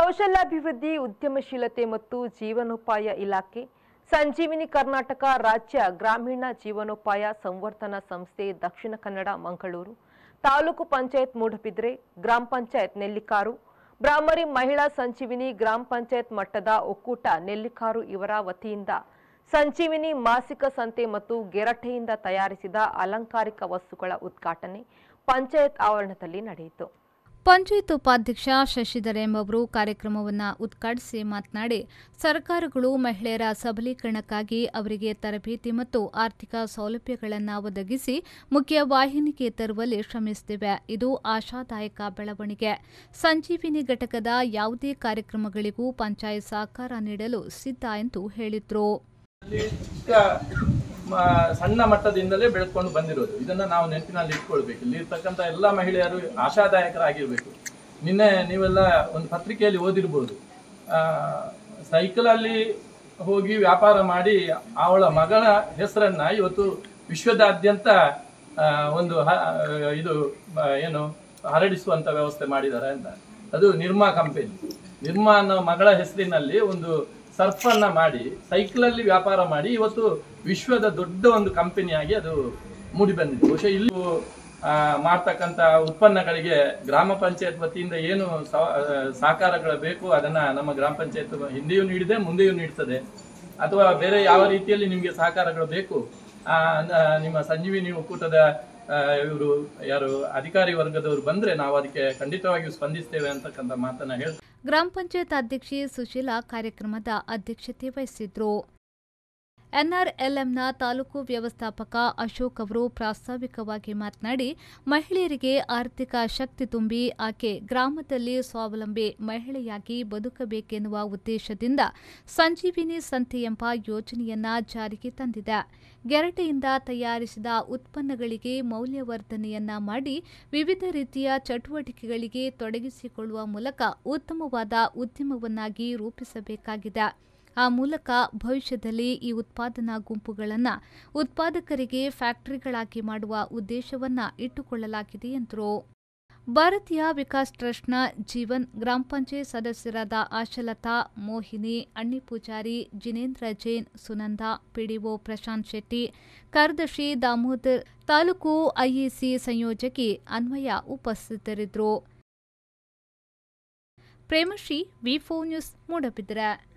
ಕೌಶಲ್ಯಾಭಿವೃದ್ಧಿ ಉದ್ಯಮಶೀಲತೆ ಮತ್ತು ಜೀವನೋಪಾಯ ಇಲಾಖೆ ಸಂಜೀವಿನಿ ಕರ್ನಾಟಕ ರಾಜ್ಯ ಗ್ರಾಮೀಣ ಜೀವನೋಪಾಯ ಸಂವರ್ಧನಾ ಸಂಸ್ಥೆ ದಕ್ಷಿಣ ಕನ್ನಡ ಮಂಗಳೂರು ತಾಲೂಕು ಪಂಚಾಯತ್ ಮೂಡಬಿದ್ರೆ ಗ್ರಾಮ ಪಂಚಾಯತ್ ನೆಲ್ಲಿಕಾರು ಬ್ರಾಮರಿ ಮಹಿಳಾ ಸಂಜೀವಿನಿ ಗ್ರಾಮ ಪಂಚಾಯತ್ ಮಟ್ಟದ ಒಕ್ಕೂಟ ನೆಲ್ಲಿಕಾರು ಇವರ ವತಿಯಿಂದ ಸಂಜೀವಿನಿ ಮಾಸಿಕ ಸಂತೆ ಮತ್ತು ಗೆರಟೆಯಿಂದ ತಯಾರಿಸಿದ ಅಲಂಕಾರಿಕ ವಸ್ತುಗಳ ಉದ್ಘಾಟನೆ ಪಂಚಾಯತ್ ಆವರಣದಲ್ಲಿ ನಡೆಯಿತು। पंचायत उपाध्यक्ष शशिधरेembavru कार्यक्रम उद्घाटिसि मातनाडि सरकार महिಳೆಯರ सबलीकरणक्कागि अवरिगे तरबेति मत्तु आर्थिक सौलभ्यगळन्नु ಒದಗಿಸಿ मुख्य वाहिनिगे तरुवल्लि श्रमिसुत्तिवे। इदु आशादायक ಬೆಳವಣಿಗೆ। ಸಂಜೀವಿನಿ ಘಟಕದ ಯಾವುದೇ ಕಾರ್ಯಕ್ರಮಗಳಿಗೂ पंचायत सहकार ನೀಡಲು ಸಿದ್ಧ ಎಂದು ಹೇಳಿದರು। ಸಣ್ಣ ಮಟ್ಟದಿಂದಲೇ ಬೆಳೆದುಕೊಂಡು ಬಂದಿರೋದು, ಇದನ್ನ ನಾವು ನೆನಪಿನಲ್ಲಿ ಇಟ್ಕೊಳ್ಬೇಕು। ಇಲ್ಲಿ ಇರ್ತಕ್ಕಂಥ ಎಲ್ಲ ಮಹಿಳೆಯರು ಆಶಾದಾಯಕರಾಗಿರಬೇಕು। ನಿನ್ನೆ ನೀವೆಲ್ಲ ಒಂದು ಪತ್ರಿಕೆಯಲ್ಲಿ ಓದಿರ್ಬೋದು, ಸೈಕಲಲ್ಲಿ ಹೋಗಿ ವ್ಯಾಪಾರ ಮಾಡಿ ಅವಳ ಮಗಳ ಹೆಸರನ್ನ ಇವತ್ತು ವಿಶ್ವದಾದ್ಯಂತ ಒಂದು ಇದು ಏನು ಹರಡಿಸುವಂತ ವ್ಯವಸ್ಥೆ ಮಾಡಿದ್ದಾರೆ ಅಂತ। ಅದು ನಿರ್ಮಾ ಕಂಪನಿ, ನಿರ್ಮಾ ಅನ್ನೋ ಮಗಳ ಹೆಸರಿನಲ್ಲಿ ಒಂದು ಸರ್ಫನ್ನ ಮಾಡಿ ಸೈಕಲಲ್ಲಿ ವ್ಯಾಪಾರ ಮಾಡಿ ಇವತ್ತು ವಿಶ್ವದ ದೊಡ್ಡ ಒಂದು ಕಂಪನಿಯಾಗಿ ಅದು ಮೂಡಿ ಬಂದಿದೆ। ಬಹುಶಃ ಇಲ್ಲಿ ಮಾಡ್ತಕ್ಕಂಥ ಉತ್ಪನ್ನಗಳಿಗೆ ಗ್ರಾಮ ಪಂಚಾಯತ್ ವತಿಯಿಂದ ಏನು ಸಹಕಾರಗಳು ಬೇಕು ಅದನ್ನು ನಮ್ಮ ಗ್ರಾಮ ಪಂಚಾಯತ್ ಹಿಂದೆಯೂ ನೀಡಿದೆ, ಮುಂದೆಯೂ ನೀಡ್ತದೆ। ಅಥವಾ ಬೇರೆ ಯಾವ ರೀತಿಯಲ್ಲಿ ನಿಮಗೆ ಸಹಕಾರಗಳು ಬೇಕು, ನಿಮ್ಮ ಸಂಜೀವಿನಿ ಒಕ್ಕೂಟದ ಇವರು ಯಾರು ಅಧಿಕಾರಿ ವರ್ಗದವರು ಬಂದರೆ ನಾವು ಅದಕ್ಕೆ ಖಂಡಿತವಾಗಿಯೂ ಸ್ಪಂದಿಸ್ತೇವೆ ಅಂತಕ್ಕಂಥ ಮಾತನ್ನು ಹೇಳ್ತಾರೆ। ಗ್ರಾಮ ಪಂಚಾಯತ್ ಅಧ್ಯಕ್ಷೆ ಸುಶೀಲಾ ಕಾರ್ಯಕ್ರಮದ ಅಧ್ಯಕ್ಷತೆ ವಹಿಸಿದ್ರು। ಎನ್ಆರ್ಎಲ್ಎಂನ ತಾಲೂಕು ವ್ಯವಸ್ಥಾಪಕ ಅಶೋಕ್ ಅವರು ಪ್ರಾಸ್ತಾವಿಕವಾಗಿ ಮಾತನಾಡಿ, ಮಹಿಳೆಯರಿಗೆ ಆರ್ಥಿಕ ಶಕ್ತಿ ತುಂಬಿ ಆಕೆ ಗ್ರಾಮದಲ್ಲಿ ಸ್ವಾವಲಂಬಿ ಮಹಿಳೆಯಾಗಿ ಬದುಕಬೇಕೆನ್ನುವ ಉದ್ದೇಶದಿಂದ ಸಂಜೀವಿನಿ ಸಂತೆ ಎಂಬ ಯೋಜನೆಯನ್ನು ಜಾರಿಗೆ ತಂದಿದೆ। ಗೆರಟೆಯಿಂದ ತಯಾರಿಸಿದ ಉತ್ಪನ್ನಗಳಿಗೆ ಮೌಲ್ಯವರ್ಧನೆಯನ್ನ ಮಾಡಿ ವಿವಿಧ ರೀತಿಯ ಚಟುವಟಿಕೆಗಳಿಗೆ ತೊಡಗಿಸಿಕೊಳ್ಳುವ ಮೂಲಕ ಉತ್ತಮವಾದ ಉದ್ಯಮವನ್ನಾಗಿ ರೂಪಿಸಬೇಕಾಗಿದೆ। ಆ ಮೂಲಕ ಭವಿಷ್ಯದಲ್ಲಿ ಈ ಉತ್ಪಾದನಾ ಗುಂಪುಗಳನ್ನು ಉತ್ಪಾದಕರಿಗೆ ಫ್ಯಾಕ್ಟರಿಗಳಾಗಿ ಮಾಡುವ ಉದ್ದೇಶವನ್ನು ಇಟ್ಟುಕೊಳ್ಳಲಾಗಿದೆ ಎಂದರು। ಭಾರತೀಯ ವಿಕಾಸ್ ಟ್ರಸ್ಟ್ನ ಜೀವನ್, ಗ್ರಾಮ ಪಂಚಾಯತ್ ಸದಸ್ಯರಾದ ಆಶಲತಾ, ಮೋಹಿನಿ, ಅಣ್ಣಿ, ಪೂಜಾರಿ, ಜಿನೇಂದ್ರ ಜೈನ್, ಸುನಂದ, ಪಿಡಿಒ ಪ್ರಶಾಂತ್ ಶೆಟ್ಟಿ, ಕಾರ್ಯದರ್ಶಿ ದಾಮೋದರ್, ತಾಲೂಕು ಐಇಸಿ ಸಂಯೋಜಕಿ ಅನ್ವಯ ಉಪಸ್ಥಿತರಿದ್ದರು। ಪ್ರೇಮಶ್ರೀ, ವಿ4 ನ್ಯೂಸ್, ಮೂಡಬಿದ್ರೆ।